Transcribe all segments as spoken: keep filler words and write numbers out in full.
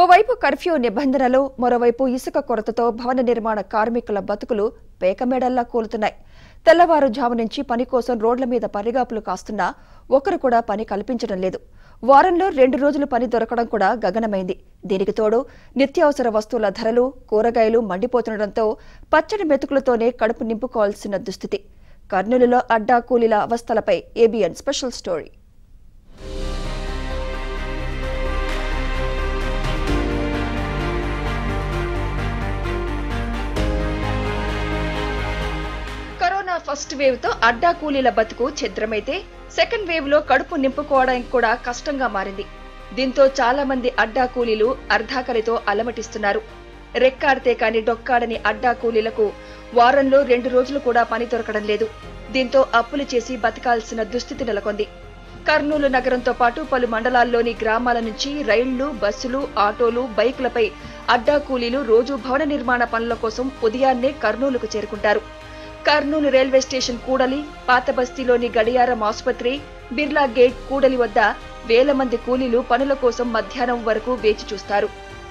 ఓవైపు కర్ఫ్యూ నిబంధనలు, మరోవైపు ఇసుక కొరతతో భవన నిర్మాణ కార్మికుల బతుకులు పేకమేడల్లా కూలుతున్నాయి. తెల్లవారుజాము నుంచి పని కోసం రోడ్ల మీద పరిగాపులు కాస్తున్నా ఒకరు కూడా పని కల్పించడం లేదు. వారంలో రెండు రోజులు పని దొరకడం కూడా గగనమైంది. దీనికి తోడు నిత్యావసర వస్తువుల ధరలు, కూరగాయలు మండిపోతుండటంతో పచ్చడి మెతుకులతోనే కడుపు నింపుకోవాల్సిన దుస్థితి. కర్నూలులో అడ్డా కూలీల అవస్థలపై ABN special story. First wave తో అడ్డా కూలీల బతుకు ఛిద్రమైతే, సెకండ్ వేవ్ లో కడుపు నింపుకోవడానికి కూడా కష్టంగా మారింది. దీంతో చాలా మంది అడ్డా కూలీలు అర్ధాకలితో అలమటిస్తున్నారు. రెక్కాడితే కాని డొక్కాడని అడ్డా కూలీలకు వారంలో రెండు రోజులు కూడా పని దొరకడం లేదు. దీంతో అప్పులు చేసి బతకాల్సిన దుస్థితి నెలకొంది. కర్నూలు నగరంతో పాటు పలు మండలాల్లోని గ్రామాల నుంచి రైళ్లు, బస్సులు, ఆటోలు, బైకులపై అడ్డా కూలీలు రోజూ భవన నిర్మాణ పనుల కోసం ఉదయాన్నే కర్నూలుకు చేరుకుంటారు. కర్నూలు రైల్వే స్టేషన్ కూడలి, పాతబస్తీలోని గడియారం ఆసుపత్రి, బిర్లా గేట్ కూడలి వద్ద వేల మంది కూలీలు పనుల కోసం మధ్యాహ్నం వరకు వేచి చూస్తారు.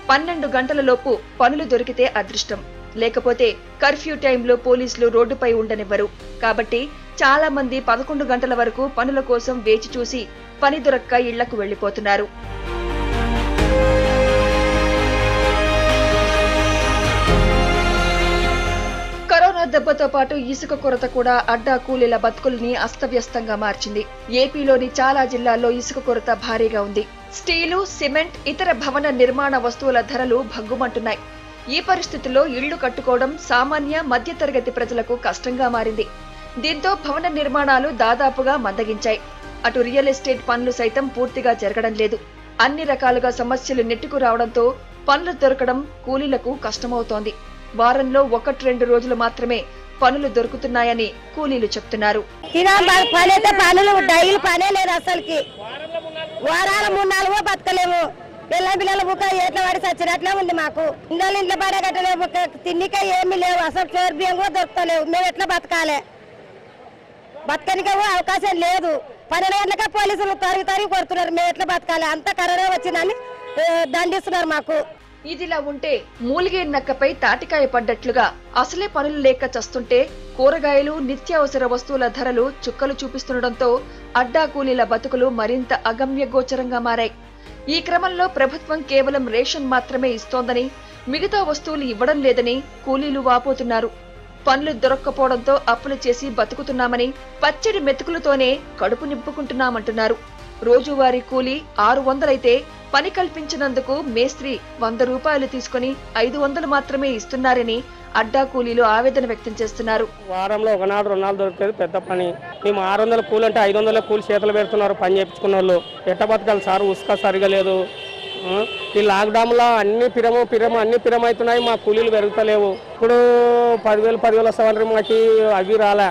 పన్నెండు గంటలలోపు పనులు దొరికితే అదృష్టం, లేకపోతే కర్ఫ్యూ టైంలో పోలీసులు రోడ్డుపై ఉండనివ్వరు. కాబట్టి చాలా మంది పదకొండు గంటల వరకు పనుల కోసం వేచి చూసి పని దొరక్క ఇళ్లకు వెళ్లిపోతున్నారు. దెబ్బతో పాటు ఇసుక కొరత కూడా అడ్డా కూలీల బతుకుల్ని అస్తవ్యస్తంగా మార్చింది. ఏపీలోని చాలా జిల్లాల్లో ఇసుక కొరత భారీగా ఉంది. స్టీలు, సిమెంట్, ఇతర భవన నిర్మాణ వస్తువుల ధరలు భగ్గుమంటున్నాయి. ఈ పరిస్థితుల్లో ఇళ్లు కట్టుకోవడం సామాన్య మధ్యతరగతి ప్రజలకు కష్టంగా మారింది. దీంతో భవన నిర్మాణాలు దాదాపుగా మందగించాయి. అటు రియల్ ఎస్టేట్ పనులు సైతం పూర్తిగా జరగడం లేదు. అన్ని రకాలుగా సమస్యలు నెట్టుకు రావడంతో పనులు దొరకడం కూలీలకు కష్టమవుతోంది. వారంలో ఒకటి రెండు రోజులు మాత్రమే పనులు దొరుకుతున్నాయని కూలీలు చెప్తున్నారు. పనులు డైలీ పనే లేదు. అసలుకి వారాల మూడు నాలుగో బతకలేము. పిల్ల పిల్లల బుక్క ఏట్లా వాడి చచ్చినట్లే ఉంది మాకు. ఇందులో ఇంట్లో పడే కట్టలేవు, తిన్నిక ఏమి లేవు, అసలు చోర్ బియ్యం కూడా దొరుకుతలేవు. మేము ఎట్లా బతకాలి? బతకనికే అవకాశం లేదు. పన్నెండు గంటలకే పోలీసులు తరిగి తరిగి కొడుతున్నారు. మేము ఎట్లా బతకాలి? అంతా కరోనా వచ్చిందని దండిస్తున్నారు మాకు. ఇదిలా ఉంటే మూలిగే నక్కపై తాటికాయ పడ్డట్లుగా అసలే పనులు లేక చస్తుంటే కూరగాయలు, నిత్యావసర వస్తువుల ధరలు చుక్కలు చూపిస్తుండటంతో అడ్డా కూలీల బతుకులు మరింత అగమ్యగోచరంగా మారాయి. ఈ క్రమంలో ప్రభుత్వం కేవలం రేషన్ మాత్రమే ఇస్తోందని, మిగతా వస్తువులు ఇవ్వడం లేదని కూలీలు వాపోతున్నారు. పనులు దొరక్కపోవడంతో అప్పులు చేసి బతుకుతున్నామని, పచ్చడి మెతుకులతోనే కడుపు నింపుకుంటున్నామంటున్నారు. రోజువారీ కూలీ ఆరు వందలైతే పని కల్పించినందుకు మేస్త్రి వంద రూపాయలు తీసుకుని ఐదు వందలు మాత్రమే ఇస్తున్నారని అడ్డా కూలీలు ఆవేదన వ్యక్తం చేస్తున్నారు. వారంలో ఒకనాడు రెండు నాలుగు దొరుకుతుంది పెద్ద పని. మేము ఆరు వందల కూలి అంటే ఐదు వందల కూలి చేతులు పెడుతున్నారు పని చేయించుకున్న వాళ్ళు. ఎట్ట బతకాలి సార్? ఉసుక సరిగా లేదు. ఈ లాక్డౌన్లో అన్ని పిరము పిరము అన్ని పిరమవుతున్నాయి. మా కూలీలు పెరుగుతలేవు. ఇప్పుడు పదివేలు పదివేలు వస్తామంటే మాకు అవి రాలే.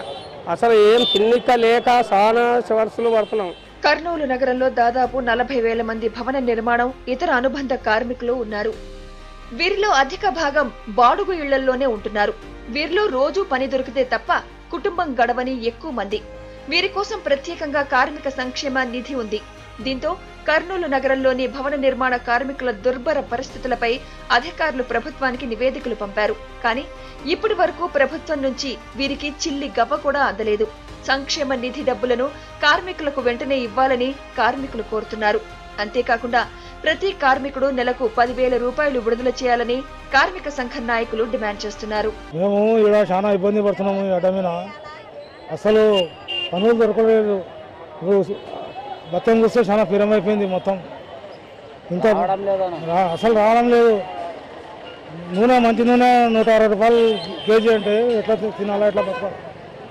అసలు ఏం తిన్నిక లేక చాలా చివర్సులు పడుతున్నాం. కర్నూలు నగరంలో దాదాపు నలభై వేల మంది భవన నిర్మాణం, ఇతర అనుబంధ కార్మికులు ఉన్నారు. వీరిలో అధిక భాగం బాడుగు ఇళ్లలోనే ఉంటున్నారు. వీరిలో రోజూ పని దొరికితే తప్ప కుటుంబం గడవని ఎక్కువ మంది. వీరి కోసం ప్రత్యేకంగా కార్మిక సంక్షేమ నిధి ఉంది. దీంతో కర్నూలు నగరంలోని భవన నిర్మాణ కార్మికుల దుర్భర పరిస్థితులపై అధికారులు ప్రభుత్వానికి నివేదికలు పంపారు. కానీ ఇప్పటి వరకు ప్రభుత్వం నుంచి వీరికి చిల్లి గవ్వ కూడా అందలేదు. సంక్షేమ నిధి డబ్బులను కార్మికులకు వెంటనే ఇవ్వాలని కార్మికులు కోరుతున్నారు. అంతేకాకుండా ప్రతి కార్మికుడు నెలకు పదివేల రూపాయలు విడుదల చేయాలని కార్మిక సంఘ నాయకులు డిమాండ్ చేస్తున్నారు. మేము ఇలా చాలా ఇబ్బంది పడుతున్నాము. అటమీనా అసలు పనులు దొరకలేదు. మొత్తం చూస్తే చాలా పిరమైపోయింది. మొత్తం ఇంకా అసలు రావడం లేదు. నూనె, మంచి నూనె నూట అరవై రూపాయలు కేజీ అంటే ఎట్లా తినాలా? ఎట్లా బతకాలి?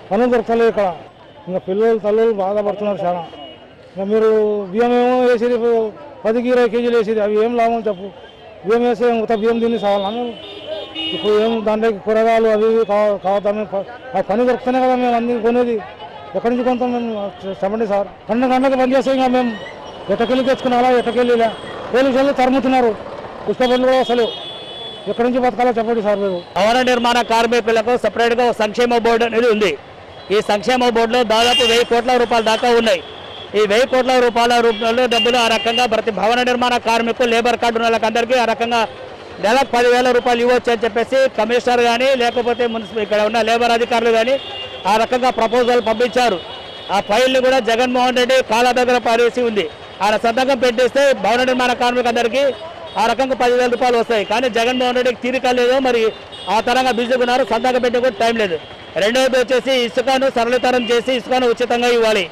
పనులు దొరకలేదు ఇక్కడ. ఇంకా పిల్లలు తల్లులు బాధపడుతున్నారు చాలా. ఇంకా మీరు బియ్యం ఏమో వేసేది పదికి ఇరవై కేజీలు వేసేది, అవి ఏం లాభం చెప్పు? బియ్యం వేస్తే కొత్త బియ్యం తిని సాగాలను. ఇప్పుడు ఏం దాంట్లో కూరగాయలు అవి ఇవి కావద్దామే. ఆ పని దొరుకుతున్నాయి కదా మేము అందరికీ కొనేది. ఎక్కడి నుంచి కొంత మేము చెప్పండి సార్. పన్నెండు గంటలకు పని చేస్తే ఇంకా మేము ఎట్టకెళ్ళి తెచ్చుకున్నారా? ఎట్టకెళ్ళి పోలీసులు తరుముతున్నారు. పుస్తకాలు కూడా అసలు ఎక్కడి నుంచి బతకాలో చెప్పండి సార్. మేము భవన నిర్మాణ కార్మికులకు సపరేట్గా సంక్షేమ బోర్డు అనేది ఉంది. ఈ సంక్షేమ బోర్డులో దాదాపు వెయ్యి కోట్ల రూపాయల దాకా ఉన్నాయి. ఈ వెయ్యి కోట్ల రూపాయల రూపంలో డబ్బులు ఆ రకంగా ప్రతి భవన నిర్మాణ కార్మికులు లేబర్ కార్డు ఉన్న వాళ్ళకందరికీ ఆ రకంగా నెలకు పదివేల రూపాయలు ఇవ్వచ్చు అని చెప్పేసి కమిషనర్ కానీ లేకపోతే మున్సిపల్ ఇక్కడ ఉన్న లేబర్ అధికారులు కానీ ఆ రకంగా ప్రపోజల్ పంపించారు. ఆ ఫైల్ని కూడా జగన్మోహన్ రెడ్డి కాళ్ళ దగ్గర పారేసి ఉంది. ఆయన సంతకం పెట్టేస్తే భవన నిర్మాణ కార్మికులందరికీ ఆ రకంగా పదివేల రూపాయలు వస్తాయి. కానీ జగన్మోహన్ రెడ్డికి తీరిక లేదు, మరి ఆ తరంగా బిజీగా ఉన్నారు, సంతకం పెట్టే కూడా టైం లేదు. రెండవది వచ్చేసి ఇసుకను సరళతరం చేసి ఇసుకను ఉచితంగా ఇవ్వాలి.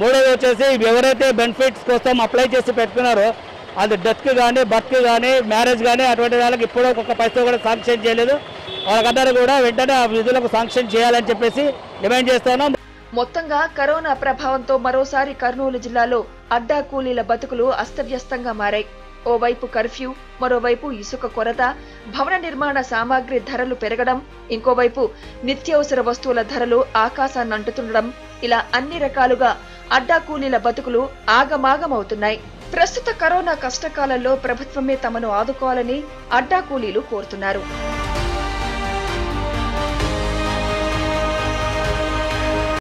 మూడవది వచ్చేసి ఎవరైతే బెనిఫిట్స్ కోసం అప్లై చేసి పెట్టుకున్నారో అది డెత్కి కానీ బర్త్కి కానీ మ్యారేజ్ కానీ అటువంటి వాళ్ళకి ఇప్పుడు ఒక్కొక్క పైసలు కూడా శాంక్షన్ చేయలేదు. వాళ్ళకందరూ కూడా వెంటనే ఆ విధులకు శాంక్షన్ చేయాలని చెప్పేసి డిమాండ్ చేస్తున్నాం. మొత్తంగా కరోనా ప్రభావంతో మరోసారి కర్నూలు జిల్లాలో అడ్డా కూలీల బతుకులు అస్తవ్యస్తంగా మారాయి. ఓవైపు కర్ఫ్యూ, మరోవైపు ఇసుక కొరత, భవన నిర్మాణ సామాగ్రి ధరలు పెరగడం, ఇంకోవైపు నిత్యావసర వస్తువుల ధరలు ఆకాశాన్ని అంటుతుండడం, ఇలా అన్ని రకాలుగా అడ్డా కూలీల బతుకులు ఆగమాగమవుతున్నాయి. ప్రస్తుత కరోనా కష్టకాలంలో ప్రభుత్వమే తమను ఆదుకోవాలని అడ్డా కూలీలు కోరుతున్నారు.